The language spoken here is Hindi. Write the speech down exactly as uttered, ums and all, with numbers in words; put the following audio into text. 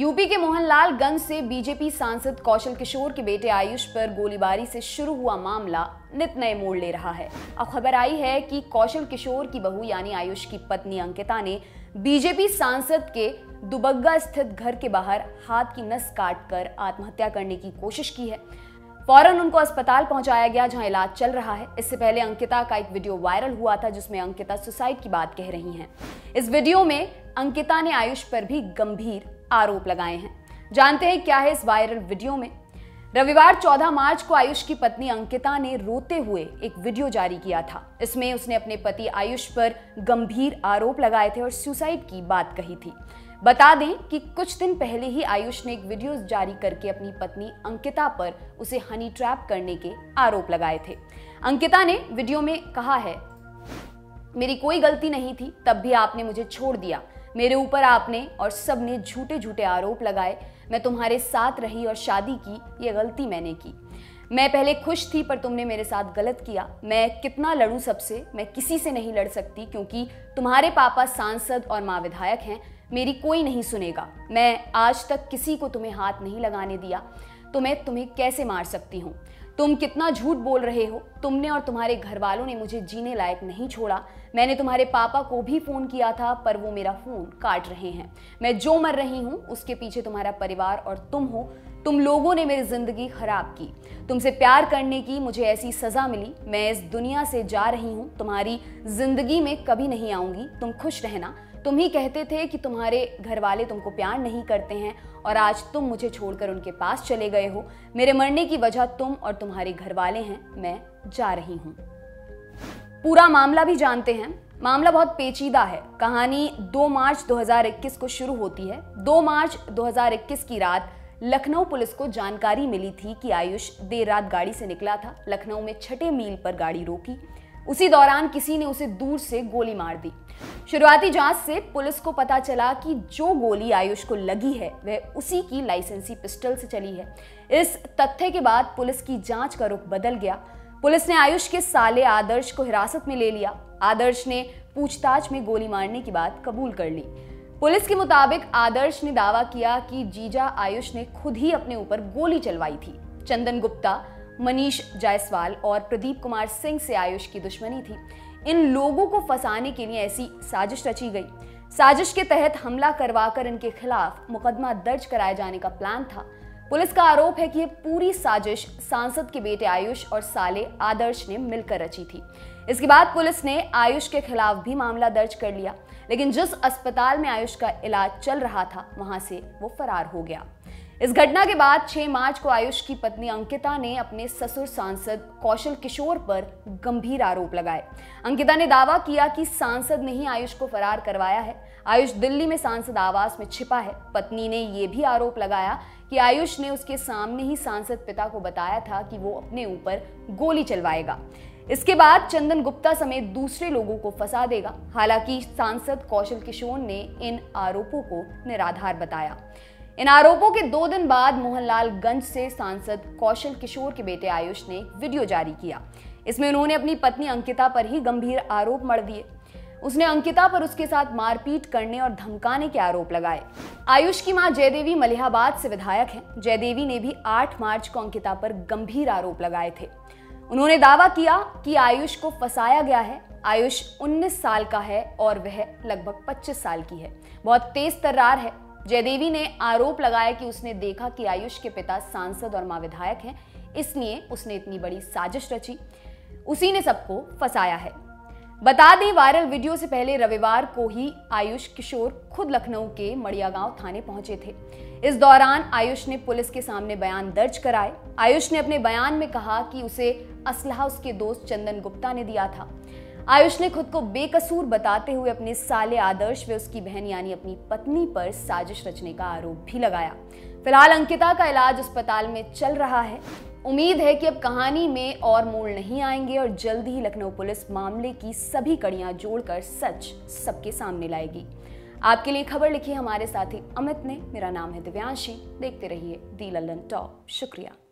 यूपी के मोहनलालगंज से बीजेपी सांसद कौशल किशोर के बेटे आयुष पर गोलीबारी से शुरू हुआ मामला नित नए मोड़ ले रहा है। अब खबर आई है कि कौशल किशोर की बहू यानी आयुष की पत्नी अंकिता ने बीजेपी सांसद के दुबग्गा स्थित घर के बाहर हाथ की नस काटकर आत्महत्या करने की कोशिश की है। फौरन उनको अस्पताल पहुंचाया गया जहां इलाज चल रहा है। इससे पहले अंकिता का एक वीडियो वायरल हुआ था जिसमें अंकिता सुसाइड की बात कह रही हैं। इस वीडियो में अंकिता ने आयुष पर भी गंभीर आरोप लगाए हैं। जानते हैं क्या है इस वायरल वीडियो में। रविवार चौदह मार्च को आयुष की पत्नी अंकिता ने रोते हुए एक वीडियो जारी किया था। इसमें उसने अपने पति आयुष पर गंभीर आरोप लगाए थे और सुसाइड की बात कही थी। बता दें कि कुछ दिन पहले ही आयुष ने एक वीडियो जारी करके अपनी पत्नी अंकिता पर उसे हनी ट्रैप करने के आरोप लगाए थे। अंकिता ने वीडियो में कहा है, मेरी कोई गलती नहीं थी, तब भी आपने मुझे छोड़ दिया। मेरे ऊपर आपने और सबने झूठे झूठे आरोप लगाए। मैं तुम्हारे साथ रही और शादी की, ये गलती मैंने की। मैं पहले खुश थी पर तुमने मेरे साथ गलत किया। मैं कितना लड़ूं सबसे, मैं किसी से नहीं लड़ सकती क्योंकि तुम्हारे पापा सांसद और माँ विधायक हैं। मेरी कोई नहीं सुनेगा। मैं आज तक किसी को तुम्हें हाथ नहीं लगाने दिया, तो मैं तुम्हें कैसे मार सकती हूँ। तुम कितना झूठ बोल रहे हो। तुमने और तुम्हारे घर वालों ने मुझे जीने लायक नहीं छोड़ा। मैंने तुम्हारे पापा को भी फ़ोन किया था पर वो मेरा फ़ोन काट रहे हैं। मैं जो मर रही हूँ उसके पीछे तुम्हारा परिवार और तुम हो। तुम लोगों ने मेरी ज़िंदगी ख़राब की। तुमसे प्यार करने की मुझे ऐसी सज़ा मिली। मैं इस दुनिया से जा रही हूँ, तुम्हारी ज़िंदगी में कभी नहीं आऊँगी। तुम खुश रहना। तुम ही कहते थे कि तुम्हारे घर वाले तुमको प्यार नहीं करते हैं और आज तुम मुझे छोड़कर उनके पास चले गए हो। मेरे मरने की वजह तुम और तुम्हारे घर वाले हैं। मैं जा रही हूँ। पूरा मामला भी जानते हैं। मामला बहुत पेचीदा है। कहानी दो मार्च दो हज़ार इक्कीस को शुरू होती है। दो मार्च दो हज़ार इक्कीस की रात लखनऊ पुलिस को जानकारी मिली थी कि आयुष देर रात गाड़ी से निकला था। लखनऊ में छठे मील पर गाड़ी रोकी। उसी दौरान किसी ने उसे दूर से गोली मार दी। शुरुआती जांच से पुलिस को पता चला कि जो गोली आयुष को लगी है वह उसी की लाइसेंसी पिस्टल से चली है। इस तथ्य के बाद पुलिस की जांच का रुख बदल गया। पुलिस ने आयुष के साले आदर्श को हिरासत में ले लिया। आदर्श ने पूछताछ में गोली मारने की बात कबूल कर ली। पुलिस के मुताबिक आदर्श ने दावा किया कि जीजा आयुष ने खुद ही अपने ऊपर गोली चलवाई थी। चंदन गुप्ता, मनीष जायसवाल और प्रदीप कुमार सिंह से आयुष की दुश्मनी थी। इन लोगों को फंसाने के लिए ऐसी साजिश रची गई। साजिश के तहत हमला करवाकर इनके खिलाफ मुकदमा दर्ज कराए जाने का प्लान था। पुलिस का आरोप है कि यह पूरी साजिश सांसद के बेटे आयुष और साले आदर्श ने मिलकर रची थी। इसके बाद पुलिस ने आयुष के खिलाफ भी मामला दर्ज कर लिया, लेकिन जिस अस्पताल में आयुष का इलाज चल रहा था वहां से वो फरार हो गया। इस घटना के बाद छह मार्च को आयुष की पत्नी अंकिता ने अपने ससुर सांसद कौशल किशोर पर गंभीर आरोप लगाए। अंकिता ने दावा किया कि सांसद ने ही आयुष को फरार करवाया है। आयुष दिल्ली में सांसद आवास में छिपा है। पत्नी ने यह भी आरोप लगाया कि आयुष ने उसके सामने ही सांसद पिता को बताया था कि वो अपने ऊपर गोली चलवाएगा। इसके बाद चंदन गुप्ता समेत दूसरे लोगों को फंसा देगा। हालांकि सांसद कौशल किशोर ने इन आरोपों को निराधार बताया। इन आरोपों के दो दिन बाद मोहनलालगंज से सांसद कौशल किशोर के बेटे आयुष ने वीडियो जारी किया। इसमें उन्होंने अपनी पत्नी अंकिता पर ही गंभीर आरोप मढ़ दिए। उसने अंकिता पर उसके साथ मारपीट करने और धमकाने के आरोप लगाए। आयुष की मां जयदेवी मलिहाबाद से विधायक हैं। जयदेवी ने भी आठ मार्च को अंकिता पर गंभीर आरोप लगाए थे। उन्होंने दावा किया कि आयुष को फंसाया गया है। आयुष उन्नीस साल का है और वह लगभग पच्चीस साल की है। बहुत तेज तर्रार है। जयदेवी ने आरोप लगाया कि उसने देखा कि आयुष के पिता सांसद और मां विधायक हैं, इसलिए उसने इतनी बड़ी साजिश रची। उसी ने सबको फंसाया है। बता दें, वायरल वीडियो से पहले रविवार को ही आयुष किशोर खुद लखनऊ के मड़िया गांव थाने पहुंचे थे। इस दौरान आयुष ने पुलिस के सामने बयान दर्ज कराए। आयुष ने अपने बयान में कहा कि उसे असलहा उसके दोस्त चंदन गुप्ता ने दिया था। आयुष ने खुद को बेकसूर बताते हुए अपने साले आदर्श व उसकी बहन यानी अपनी पत्नी पर साजिश रचने का आरोप भी लगाया। फिलहाल अंकिता का इलाज अस्पताल में चल रहा है। उम्मीद है कि अब कहानी में और मोड़ नहीं आएंगे और जल्द ही लखनऊ पुलिस मामले की सभी कड़ियां जोड़कर सच सबके सामने लाएगी। आपके लिए खबर लिखी हमारे साथी अमित ने। मेरा नाम है दिव्यांशी। देखते रहिए दी लल्लन टॉप। शुक्रिया।